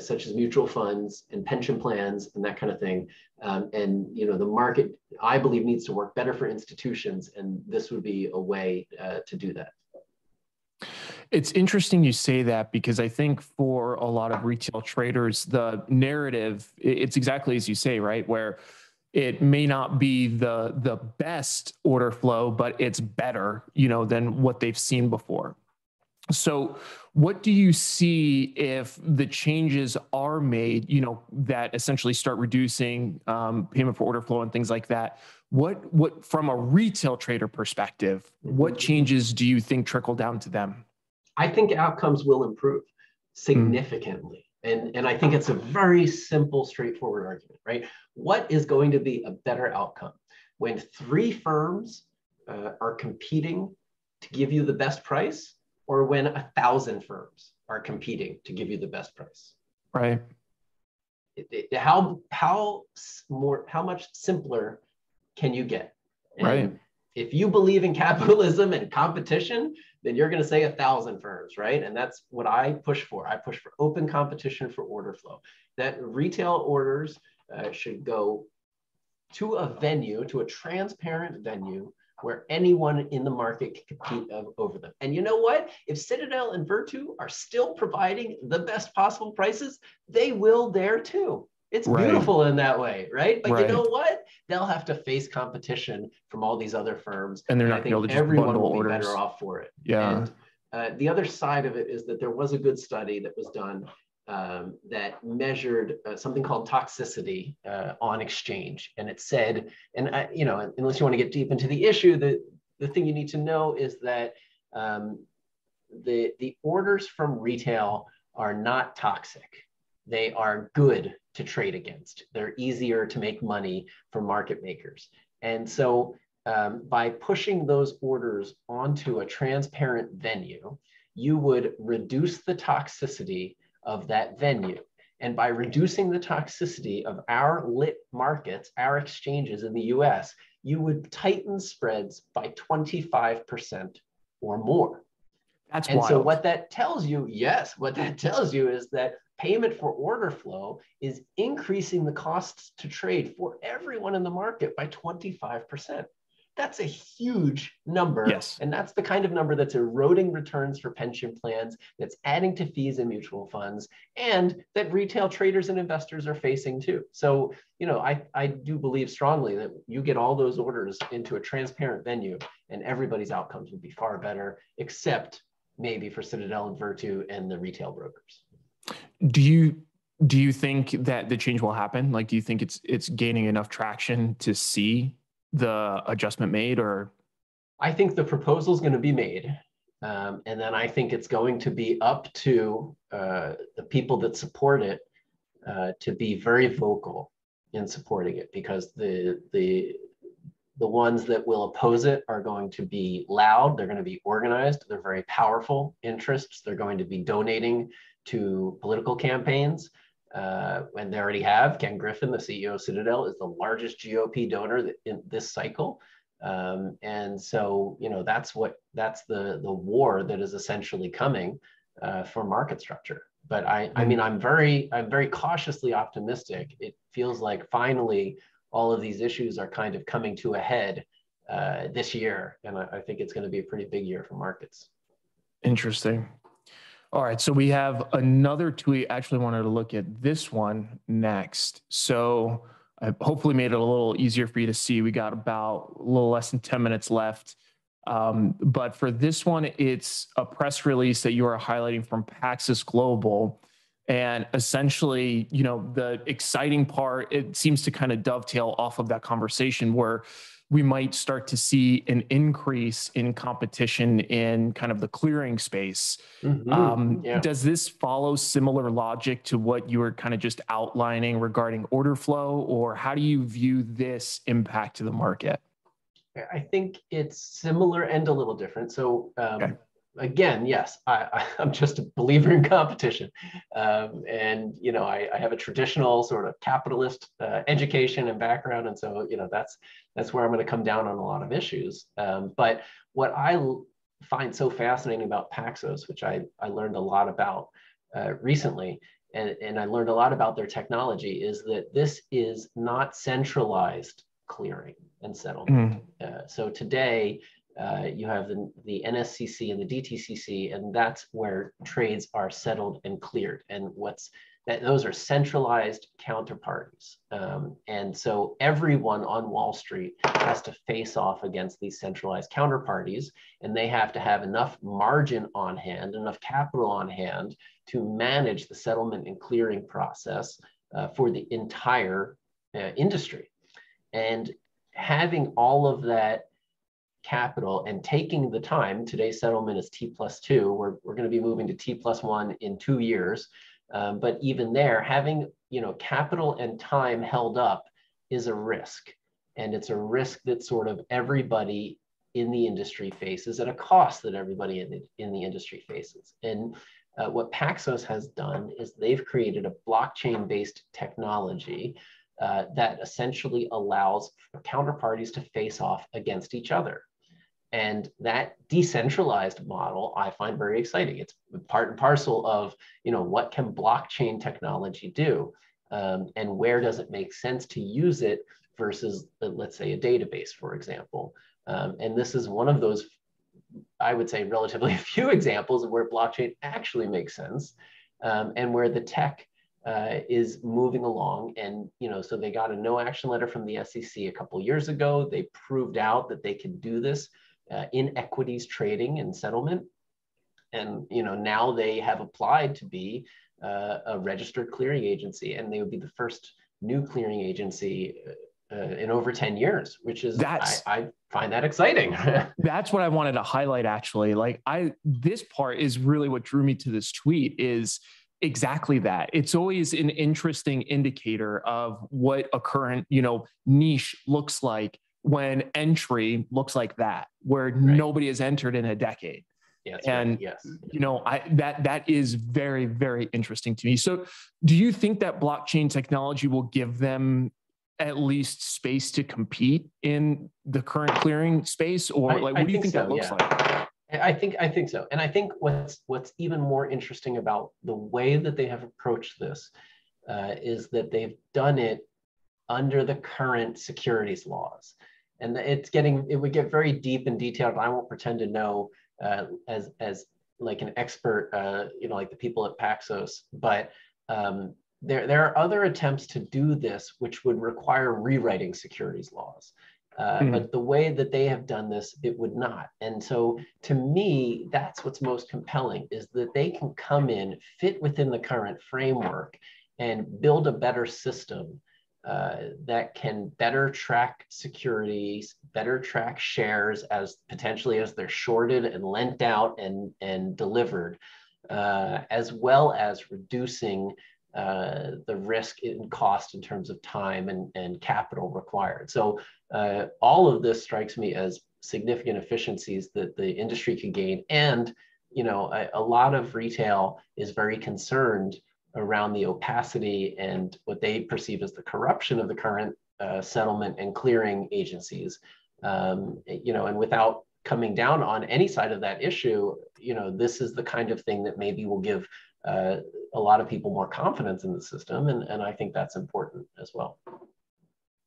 such as mutual funds and pension plans and that kind of thing. And you know, the market, I believe, needs to work better for institutions, and this would be a way to do that. It's interesting you say that, because I think for a lot of retail traders, the narrative, it's exactly as you say, right? Where it may not be the best order flow, but it's better, you know, than what they've seen before. So what do you see if the changes are made, you know, that essentially start reducing payment for order flow and things like that? What from a retail trader perspective, what changes do you think trickle down to them? I think outcomes will improve significantly. And I think it's a very simple, straightforward argument, right? What is going to be a better outcome when three firms are competing to give you the best price, or when 1,000 firms are competing to give you the best price? Right. How much simpler can you get? And right. If you believe in capitalism and competition, then you're going to say 1,000 firms, right? And that's what I push for. I push for open competition for order flow. That retail orders should go to a venue, to a transparent venue, where anyone in the market can compete over them. And you know what? If Citadel and Virtu are still providing the best possible prices, they will there too. It's beautiful in that way, right? But you know what? They'll have to face competition from all these other firms. And they're not going to be able to just bundle orders. Everyone will be better off for it. Yeah. And the other side of it is that there was a good study that was done that measured something called toxicity on exchange. And it said, and I, you know, unless you want to get deep into the issue, the thing you need to know is that the orders from retail are not toxic. They are good to trade against. They're easier to make money for market makers. And so by pushing those orders onto a transparent venue, you would reduce the toxicity of that venue. And by reducing the toxicity of our lit markets, our exchanges in the US, you would tighten spreads by 25% or more. That's wild. And so what that tells you, yes, what that tells you is that payment for order flow is increasing the costs to trade for everyone in the market by 25%. That's a huge number. Yes. And that's the kind of number that's eroding returns for pension plans, that's adding to fees in mutual funds, and that retail traders and investors are facing too. So, you know, I do believe strongly that you get all those orders into a transparent venue and everybody's outcomes would be far better, except maybe for Citadel and Virtu and the retail brokers. Do you think that the change will happen? Like, do you think it's gaining enough traction to see the adjustment made? Or I think the proposal is going to be made, and then I think it's going to be up to the people that support it to be very vocal in supporting it, because the ones that will oppose it are going to be loud, they're going to be organized, they're very powerful interests, they're going to be donating to political campaigns. And they already have. Ken Griffin, the CEO of Citadel, is the largest GOP donor in this cycle. And so, you know, that's the war that is essentially coming for market structure. But I mean, I'm very cautiously optimistic. It feels like finally all of these issues are kind of coming to a head this year. And I think it's going to be a pretty big year for markets. Interesting. All right. So we have another tweet. I actually wanted to look at this one next. So I hopefully made it a little easier for you to see. We got about a little less than 10 minutes left. But for this one, it's a press release that you are highlighting from Paxos Global. And essentially, you know, the exciting part, it seems to kind of dovetail off of that conversation where we might start to see an increase in competition in kind of the clearing space. Mm-hmm. Does this follow similar logic to what you were kind of just outlining regarding order flow, or how do you view this impact to the market? I think it's similar and a little different. So okay. Again, yes, I'm just a believer in competition. And, you know, I have a traditional sort of capitalist education and background. And so, you know, that's where I'm going to come down on a lot of issues. But what I find so fascinating about Paxos, which I learned a lot about recently, and I learned a lot about their technology, is that this is not centralized clearing and settlement. Mm. So today, you have the NSCC and the DTCC, and that's where trades are settled and cleared. And those are centralized counterparties. And so everyone on Wall Street has to face off against these centralized counterparties, and they have to have enough margin on hand, enough capital on hand to manage the settlement and clearing process for the entire industry. And having all of that capital and taking the time, today's settlement is T+2, we're going to be moving to T+1 in 2 years. But even there, having, you know, capital and time held up is a risk. And it's a risk that sort of everybody in the industry faces at a cost that everybody in the industry faces. And what Paxos has done is they've created a blockchain-based technology that essentially allows counterparties to face off against each other. And that decentralized model I find very exciting. It's part and parcel of, you know, what can blockchain technology do, and where does it make sense to use it versus, let's say, a database, for example. And this is one of those, I would say, relatively few examples of where blockchain actually makes sense, and where the tech is moving along. And, you know, so they got a no action letter from the SEC a couple years ago. They proved out that they can do this in equities trading and settlement. And, you know, now they have applied to be a registered clearing agency, and they would be the first new clearing agency in over 10 years, which is, I find that exciting. That's what I wanted to highlight, actually. Like, this part is really what drew me to this tweet is exactly that. It's always an interesting indicator of what a current, you know, niche looks like when entry looks like that, where nobody has entered in a decade. Yes, and you know, that is very, very interesting to me. So, do you think that blockchain technology will give them at least space to compete in the current clearing space, or what do you think that looks like? I think so. And I think what's even more interesting about the way that they have approached this is that they've done it under the current securities laws. And it would get very deep and detailed. I won't pretend to know as like an expert, you know, like the people at Paxos, but there are other attempts to do this which would require rewriting securities laws. But the way that they have done this, it would not. And so to me, that's what's most compelling, is that they can come in, fit within the current framework, and build a better system that can better track securities, better track shares as potentially as they're shorted and lent out and delivered, as well as reducing the risk and cost in terms of time and capital required. So all of this strikes me as significant efficiencies that the industry could gain. And, you know, a lot of retail is very concerned around the opacity and what they perceive as the corruption of the current settlement and clearing agencies. and without coming down on any side of that issue, this is the kind of thing that maybe will give a lot of people more confidence in the system. And I think that's important as well.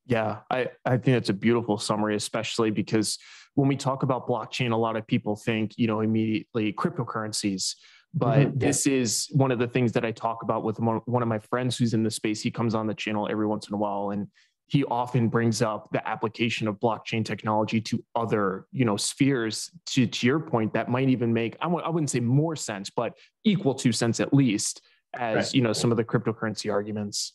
Yeah, I think that's a beautiful summary, especially because when we talk about blockchain, a lot of people think, immediately cryptocurrencies. But this is one of the things that I talk about with one of my friends who's in the space. He comes on the channel every once in a while, and he often brings up the application of blockchain technology to other, spheres, to your point, that might even make, I wouldn't say more sense, but equal to sense at least as, some of the cryptocurrency arguments.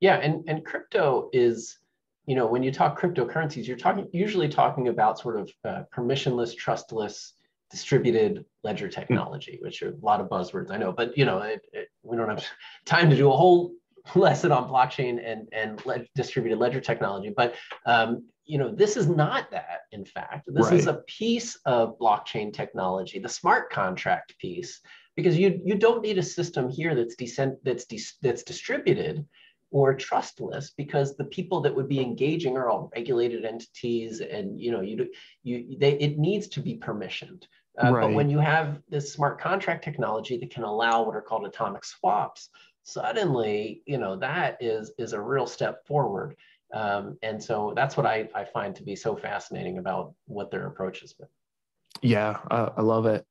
Yeah. And crypto is, when you talk cryptocurrencies, you're usually talking about sort of permissionless, trustless, distributed ledger technology, which are a lot of buzzwords, I know, but we don't have time to do a whole lesson on blockchain and distributed ledger technology, but this is not that. In fact, this is a piece of blockchain technology, the smart contract piece, because you don't need a system here that's distributed or trustless, because the people that would be engaging are all regulated entities, and it needs to be permissioned. But when you have this smart contract technology that can allow what are called atomic swaps, suddenly, that is a real step forward. And so that's what I find to be so fascinating about what their approach has been. Yeah, I love it.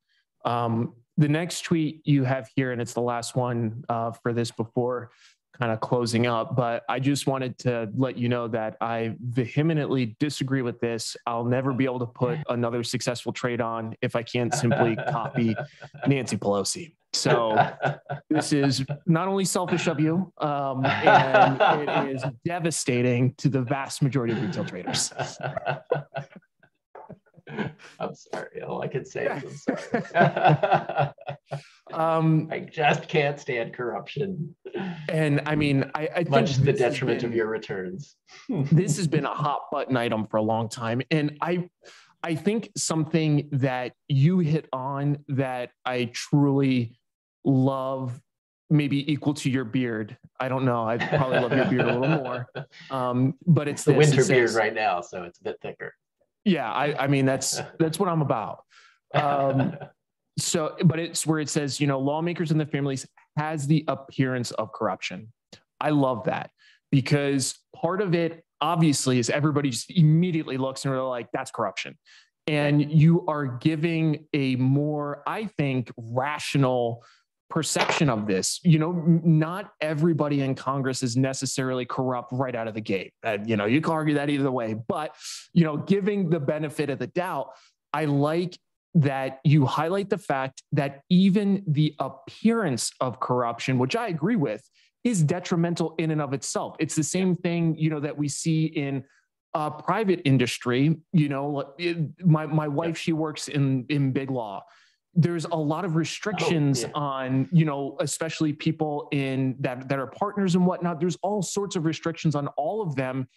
The next tweet you have here, and it's the last one for this before kind of closing up, but I just wanted to let you know that I vehemently disagree with this. I'll never be able to put another successful trade on if I can't simply copy Nancy Pelosi. So this is not only selfish of you, and it is devastating to the vast majority of retail traders. I'm sorry. All I can say is I'm sorry. I just can't stand corruption. And I mean, I much to the detriment of your returns. This has been a hot button item for a long time. And I think something that you hit on that I truly love, maybe equal to your beard. I don't know. I probably love your beard a little more. But it's the winter beard right now, so it's a bit thicker. Yeah, I mean, that's what I'm about. But it's where it says, lawmakers and their families has the appearance of corruption. I love that, because part of it, obviously, is everybody just immediately looks and they're like, that's corruption. And you are giving a more, I think, rational perception of this. Not everybody in Congress is necessarily corrupt right out of the gate. You can argue that either way, but, giving the benefit of the doubt, I like that you highlight the fact that even the appearance of corruption, which I agree with, is detrimental in and of itself. It's the same thing, that we see in private industry. My wife, she works in big law. There's a lot of restrictions on, especially people in that are partners and whatnot. There's all sorts of restrictions on all of them,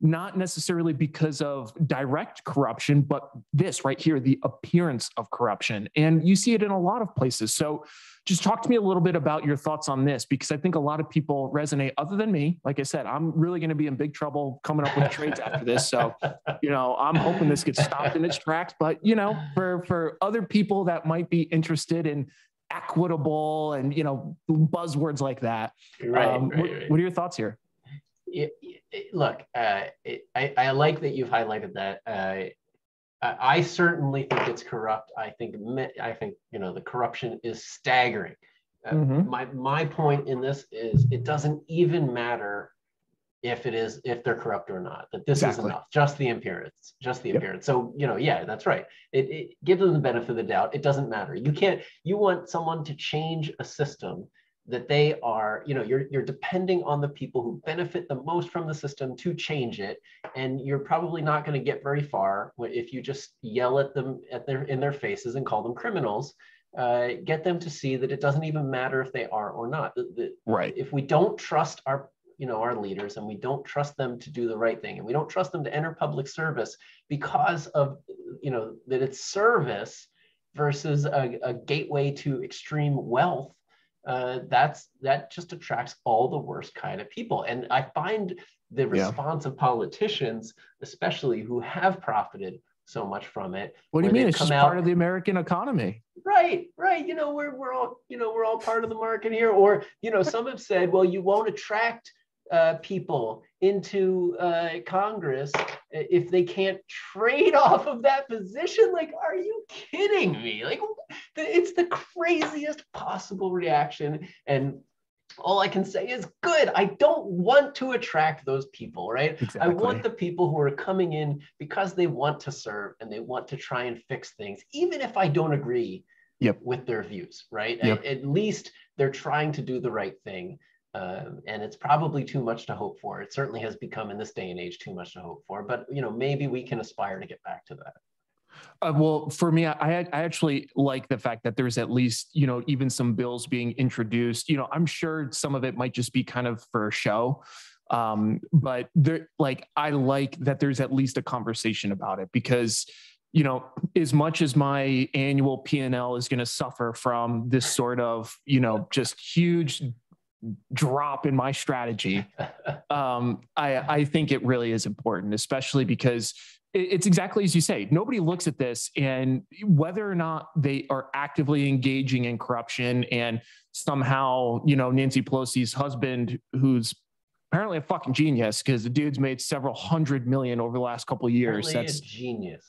not necessarily because of direct corruption, but this right here, the appearance of corruption. And you see it in a lot of places. So just talk to me a little bit about your thoughts on this, because I think a lot of people resonate other than me. Like I said, I'm really going to be in big trouble coming up with trades after this. So, I'm hoping this gets stopped in its tracks, but for other people that might be interested in equitable and, buzzwords like that. What are your thoughts here? Look, I like that you've highlighted that. I certainly think it's corrupt. I think the corruption is staggering. My point in this is it doesn't even matter if they're corrupt or not. That this is enough. Just the appearance. So that's right. It gives them the benefit of the doubt. It doesn't matter. You want someone to change a system that they are, you're depending on the people who benefit the most from the system to change it. And you're probably not going to get very far if you just yell at them in their faces and call them criminals. Get them to see that it doesn't even matter if they are or not. If we don't trust our leaders, and we don't trust them to do the right thing, and we don't trust them to enter public service because of, that it's service versus a gateway to extreme wealth, that just attracts all the worst kind of people. And I find the response of politicians, especially who have profited so much from it. What do you mean? It's just part of the American economy. Right, right. You know, we're all part of the market here. Or, you know, some have said, well, you won't attract people into Congress if they can't trade off of that position. Like, are you kidding me? Like, it's the craziest possible reaction. And all I can say is good. I don't want to attract those people, right? Exactly. I want the people who are coming in because they want to serve and they want to try and fix things, even if I don't agree with their views, right? At least they're trying to do the right thing. And it's probably too much to hope for. It certainly has become in this day and age too much to hope for, but you know, maybe we can aspire to get back to that. Well, for me, I actually like the fact that there's at least, you know, even some bills being introduced. You know, I'm sure some of it might just be kind of for a show, but there, like, I like that there's at least a conversation about it because, you know, as much as my annual P&L is going to suffer from this sort of, you know, just huge drop in my strategy, I think it really is important, especially because it's exactly as you say, nobody looks at this and whether or not they are actively engaging in corruption and somehow, you know, Nancy Pelosi's husband, who's apparently a fucking genius because the dude's made several hundred million over the last couple of years. Really that's a genius.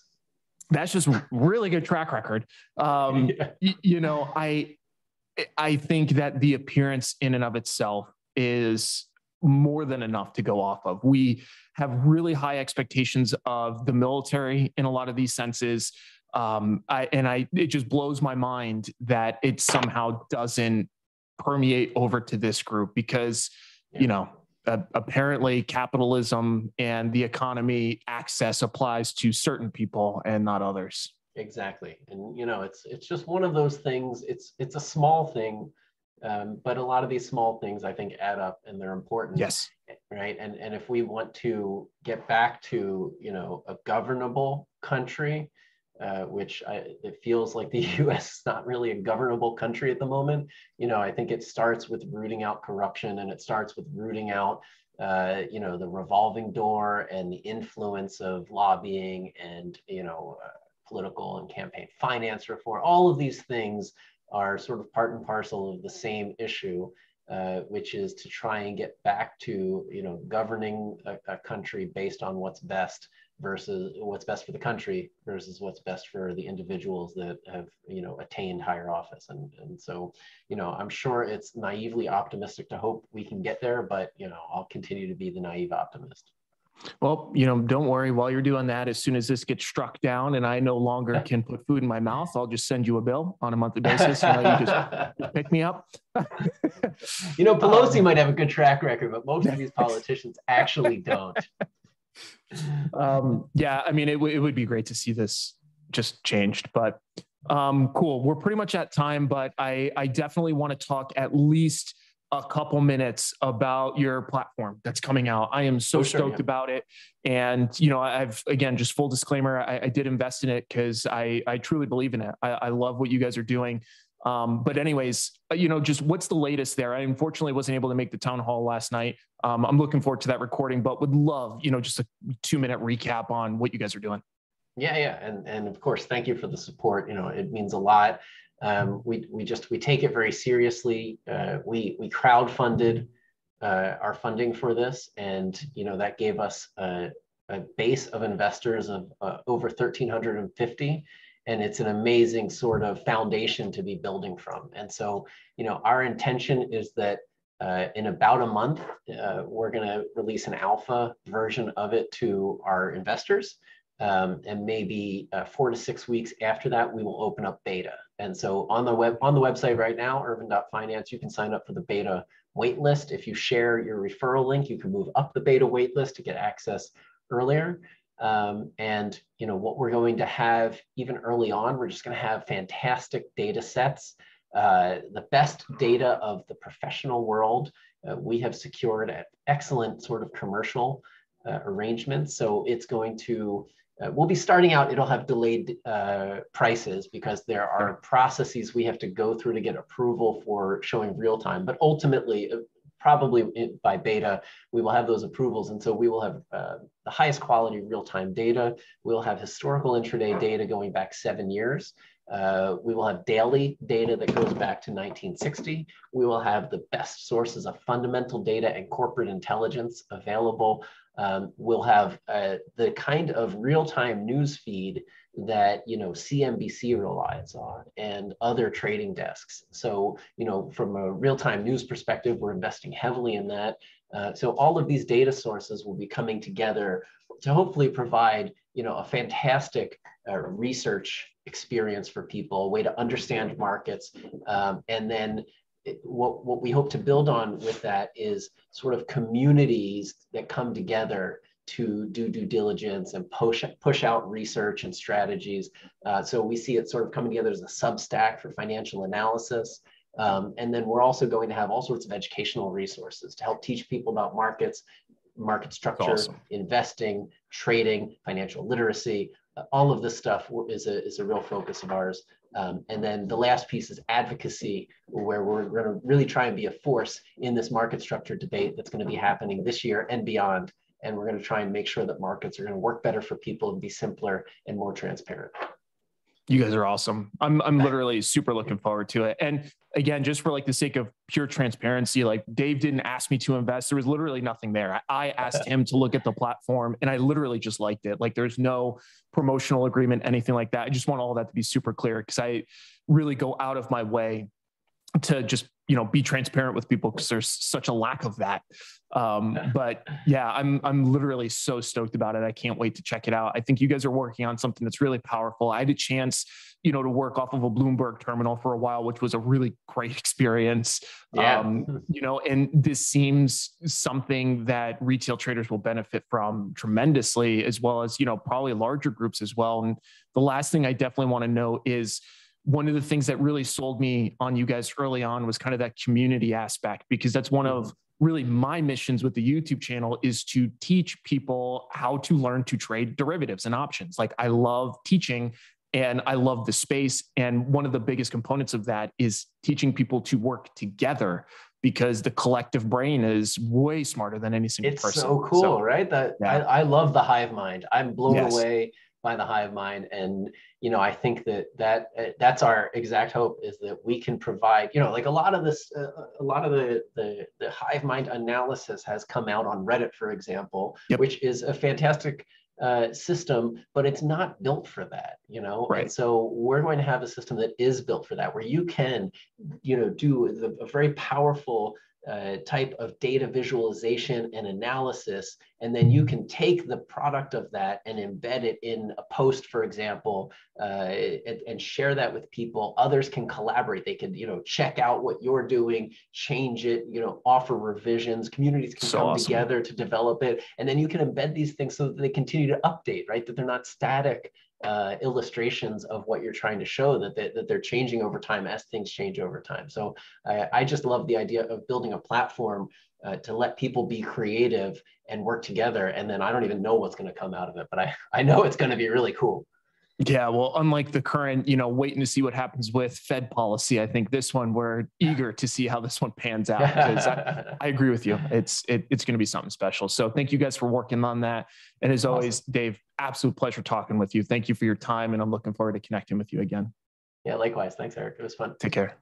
That's just really good track record. You know, I think that the appearance in and of itself is more than enough to go off of. We have really high expectations of the military in a lot of these senses. It just blows my mind that it somehow doesn't permeate over to this group because, you know, apparently capitalism and the economy access applies to certain people and not others. Exactly. And, you know, it's just one of those things. It's a small thing. But a lot of these small things, I think, add up and they're important. Yes. Right. And if we want to get back to, you know, a governable country, which it feels like the U.S. is not really a governable country at the moment. You know, I think it starts with rooting out corruption and it starts with rooting out, you know, the revolving door and the influence of lobbying and, you know, political and campaign finance reform. All of these things are sort of part and parcel of the same issue, which is to try and get back to, you know, governing a country based on what's best versus what's best for the country versus what's best for the individuals that have, you know, attained higher office. And so, you know, I'm sure it's naively optimistic to hope we can get there, but, you know, I'll continue to be the naive optimist. Well, you know, don't worry. While you're doing that, as soon as this gets struck down and I no longer can put food in my mouth, I'll just send you a bill on a monthly basis. You know, you just pick me up. You know, Pelosi might have a good track record, but most of these politicians actually don't. Yeah, I mean, it would be great to see this just changed, but cool. We're pretty much at time, but I definitely want to talk at least a couple minutes about your platform that's coming out. I am so stoked about it. And, you know, I've, again, just full disclaimer, I did invest in it because I truly believe in it. I love what you guys are doing. But anyways, you know, just what's the latest there? I unfortunately wasn't able to make the town hall last night. I'm looking forward to that recording, but would love, you know, just a 2-minute recap on what you guys are doing. Yeah. And of course, thank you for the support. You know, it means a lot. We take it very seriously. We crowdfunded our funding for this, and you know that gave us a base of investors of over 1,350, and it's an amazing sort of foundation to be building from. And so, you know, our intention is that in about a month, we're going to release an alpha version of it to our investors. And maybe 4 to 6 weeks after that, we will open up beta. And so on the website right now, urvin.finance, you can sign up for the beta waitlist. If you share your referral link, you can move up the beta waitlist to get access earlier. And you know what we're going to have even early on, we're just going to have fantastic data sets. The best data of the professional world we have secured at excellent sort of commercial arrangements. So it's going to we'll be starting out, it'll have delayed prices because there are processes we have to go through to get approval for showing real time. But ultimately, probably by beta, we will have those approvals. And so we will have the highest quality real-time data. We'll have historical intraday data going back 7 years. We will have daily data that goes back to 1960. We will have the best sources of fundamental data and corporate intelligence available. We'll have the kind of real-time news feed that, you know, CNBC relies on and other trading desks. So, you know, from a real-time news perspective, we're investing heavily in that. So all of these data sources will be coming together to hopefully provide, you know, a fantastic research experience for people, a way to understand markets. And then what we hope to build on with that is sort of communities that come together to do due diligence and push out research and strategies. So we see it sort of coming together as a Substack for financial analysis. And then we're also going to have all sorts of educational resources to help teach people about markets, market structure, awesome, investing, trading, financial literacy. All of this stuff is a real focus of ours. And then the last piece is advocacy, where we're going to really try and be a force in this market structure debate that's going to be happening this year and beyond. And we're going to try and make sure that markets are going to work better for people and be simpler and more transparent. You guys are awesome. I'm literally super looking forward to it. And again, just for like the sake of pure transparency, like Dave didn't ask me to invest. There was literally nothing there. I asked him to look at the platform and I literally just liked it. Like there's no promotional agreement, anything like that. I just want all that to be super clear because I really go out of my way to just, you know, be transparent with people because there's such a lack of that. But yeah, I'm literally so stoked about it. I can't wait to check it out. I think you guys are working on something that's really powerful. I had a chance, you know, to work off of a Bloomberg terminal for a while, which was a really great experience. Yeah. You know, and this seems something that retail traders will benefit from tremendously, as well as, you know, probably larger groups as well. And the last thing I definitely want to know is, one of the things that really sold me on you guys early on was kind of that community aspect, because that's one of really my missions with the YouTube channel is to teach people how to learn to trade derivatives and options. Like I love teaching and I love the space. And one of the biggest components of that is teaching people to work together, because the collective brain is way smarter than any single person. It's so cool, right? That yeah. I love the hive mind. I'm blown away by the hive mind. And, you know, I think that's our exact hope, is that we can provide, you know, like a lot of this, a lot of the hive mind analysis has come out on Reddit, for example, which is a fantastic system, but it's not built for that, you know? Right. And so we're going to have a system that is built for that, where you can, you know, do a very powerful type of data visualization and analysis, and then you can take the product of that and embed it in a post, for example, and share that with people. Others can collaborate. They can, you know, check out what you're doing, change it, you know, offer revisions. Communities can come together to develop it, and then you can embed these things so that they continue to update, right? That they're not static illustrations of what you're trying to show, that they're changing over time as things change over time. So I just love the idea of building a platform to let people be creative and work together. And then I don't even know what's going to come out of it, but I know it's going to be really cool. Yeah, well, unlike the current, you know, waiting to see what happens with Fed policy, I think this one, we're eager to see how this one pans out. Because I agree with you. It's going to be something special. So thank you guys for working on that. And as always, Dave, absolute pleasure talking with you. Thank you for your time. And I'm looking forward to connecting with you again. Yeah, likewise. Thanks, Eric. It was fun. Take care.